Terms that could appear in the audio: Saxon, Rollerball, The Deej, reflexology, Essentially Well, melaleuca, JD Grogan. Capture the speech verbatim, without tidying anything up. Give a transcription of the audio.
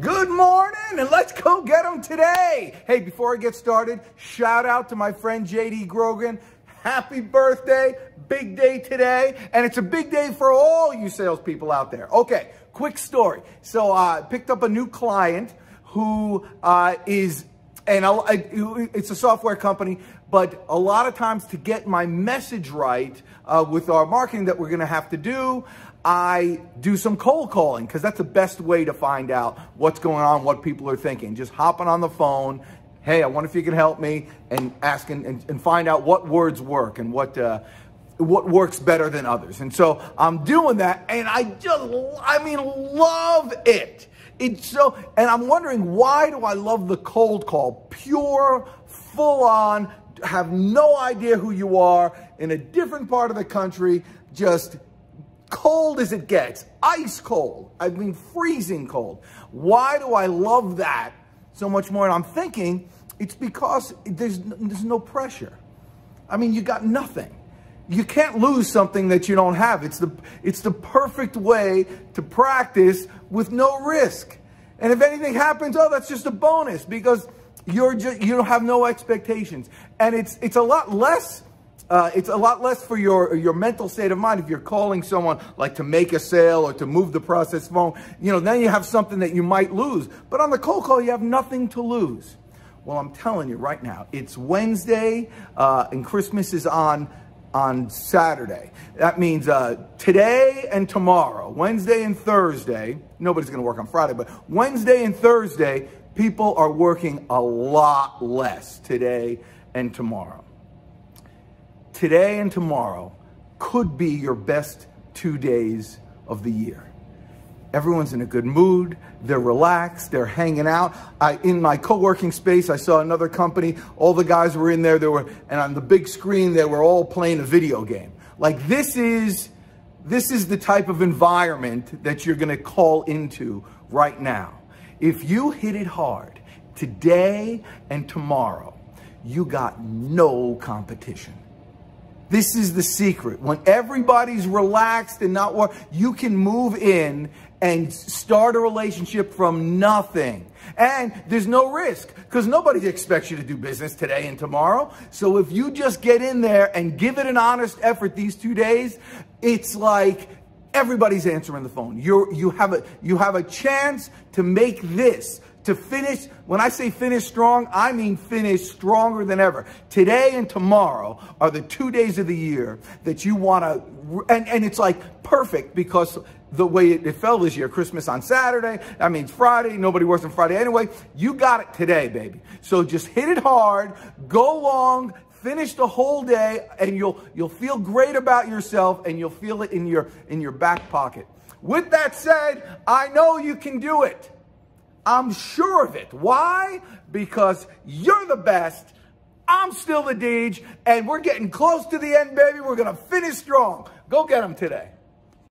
Good morning, and let's go get them today. Hey, before I get started, shout out to my friend J D Grogan. Happy birthday, big day today, and it's a big day for all you salespeople out there. Okay, quick story. So I uh, picked up a new client who uh, is, and it's a software company, but a lot of times to get my message right uh, with our marketing that we're gonna have to do, I do some cold calling because that's the best way to find out what's going on, what people are thinking. Just hopping on the phone, hey, I wonder if you can help me, and asking and, and find out what words work and what uh, what works better than others. And so I'm doing that, and I just, I mean, love it. It's so, and I'm wondering, why do I love the cold call? Pure, full on, have no idea who you are, in a different part of the country, just cold as it gets, ice cold. I mean, freezing cold. Why do I love that so much more? And I'm thinking it's because there's, there's no pressure. I mean, you got nothing. You can't lose something that you don't have. It's the, it's the perfect way to practice with no risk. And if anything happens, oh, that's just a bonus because you're just, you don't have no expectations. And it's, it's a lot less Uh, it's a lot less for your, your mental state of mind if you're calling someone like to make a sale or to move the process phone. You know, then you have something that you might lose. But on the cold call, you have nothing to lose. Well, I'm telling you right now, it's Wednesday uh, and Christmas is on on Saturday. That means uh, today and tomorrow, Wednesday and Thursday, nobody's going to work on Friday, but Wednesday and Thursday, people are working a lot less today and tomorrow. Today and tomorrow could be your best two days of the year. Everyone's in a good mood. They're relaxed. They're hanging out. I, in my co-working space, I saw another company. All the guys were in there. They were, and on the big screen, they were all playing a video game. Like this is, this is the type of environment that you're going to call into right now. If you hit it hard today and tomorrow, you got no competition. This is the secret. When everybody's relaxed and not worried, you can move in and start a relationship from nothing. And there's no risk because nobody expects you to do business today and tomorrow. So if you just get in there and give it an honest effort these two days, it's like everybody's answering the phone. You're, you have a, you have a chance to make this, to finish. When I say finish strong, I mean finish stronger than ever. Today and tomorrow are the two days of the year that you want to, and, and it's like perfect because the way it, it fell this year, Christmas on Saturday, that means Friday, nobody works on Friday anyway. You got it today, baby. So just hit it hard, go long, finish the whole day, and you'll, you'll feel great about yourself and you'll feel it in your, in your back pocket. With that said, I know you can do it. I'm sure of it. Why? Because you're the best. I'm still the Deej, and we're getting close to the end, baby. We're going to finish strong. Go get them today.